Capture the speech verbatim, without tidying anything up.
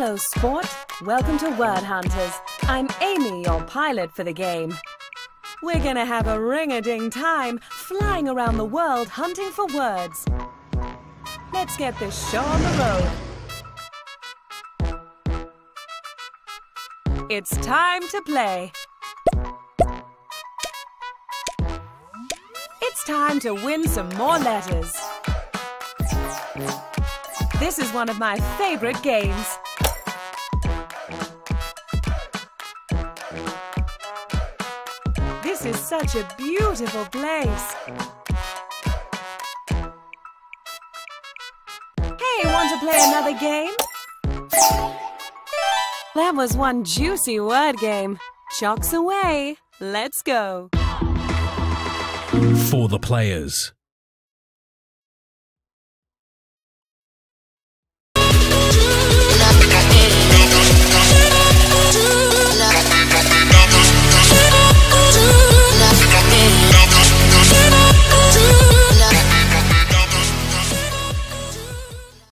Hello, sport. Welcome to Wordhunters. I'm Amy, your pilot for the game. We're gonna have a ring-a-ding time flying around the world hunting for words. Let's get this show on the road. It's time to play. It's time to win some more letters. This is one of my favorite games. This is such a beautiful place. Hey, want to play another game? That was one juicy word game. Chocks away. Let's go. For the players.